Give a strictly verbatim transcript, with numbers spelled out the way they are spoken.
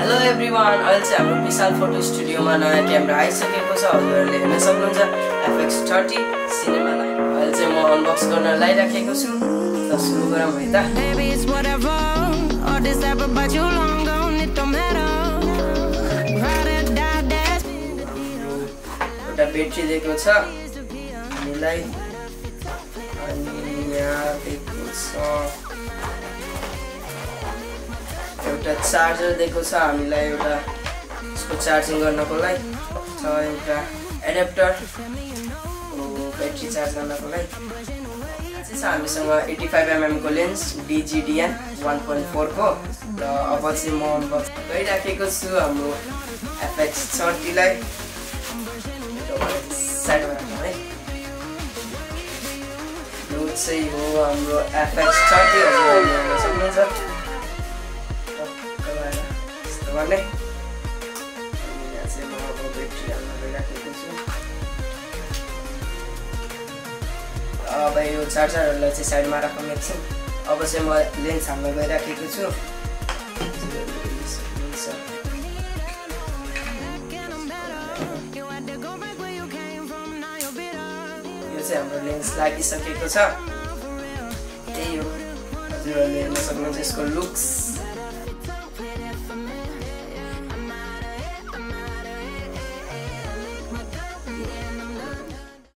Hello everyone, also I'm Bishal Photo Studio ma naya camera aisakeko cha. Haruharule herna sakनुहुन्छ F X thirty Cinema Line. Also ma unbox garna lairakheko chu. Ta suru garam bhai ta. Maybe it's what I want or desire but you long gone it don't matter. Ota battery deko cha. Hamilai ani ya deko cha. एउटा charger दिएको छ हामीलाई, एउटा यसको charging गर्नको लागि छ, एउटा एडाप्टर ब्याट्री चार्ज गर्नको लागि छ। हामीसँग पचासी एम एम को lens D G D N one point four को र अब चाहिँ म अनबक्स गरिराखेको छु हाम्रो F X thirty लाई। साइडमा राखौँ है। यो चाहिँ हो हाम्रो F X thirty हजुरले सक्नुहुन्छ वाले यहाँ से म अब बैट्री हाल्न गइराखेको छु। अब यो चार्जरहरुलाई चाहिँ साइडमा राखौँ एकछिन। अब चाहिँ म लेन्स हाल्न गइराखेको छु। यो चाहिँ हाम्रो लेन्स लागिसकेको छ। त्यही हो हजुरहरुले हेर्न सक्नुहुन्छ यसको लुक्स।